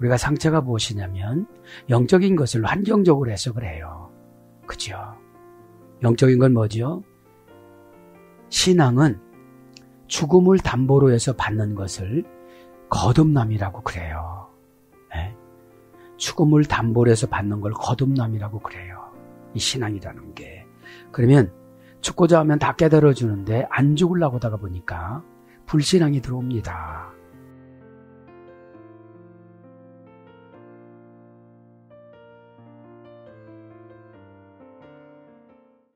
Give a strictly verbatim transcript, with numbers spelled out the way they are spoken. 우리가 상처가 무엇이냐면 영적인 것을 환경적으로 해석을 해요. 그죠? 영적인 건 뭐죠? 신앙은 죽음을 담보로 해서 받는 것을 거듭남이라고 그래요. 네? 죽음을 담보로 해서 받는 걸 거듭남이라고 그래요. 이 신앙이라는 게. 그러면 죽고자 하면 다 깨달아주는데 안 죽으려고 하다가 보니까 불신앙이 들어옵니다.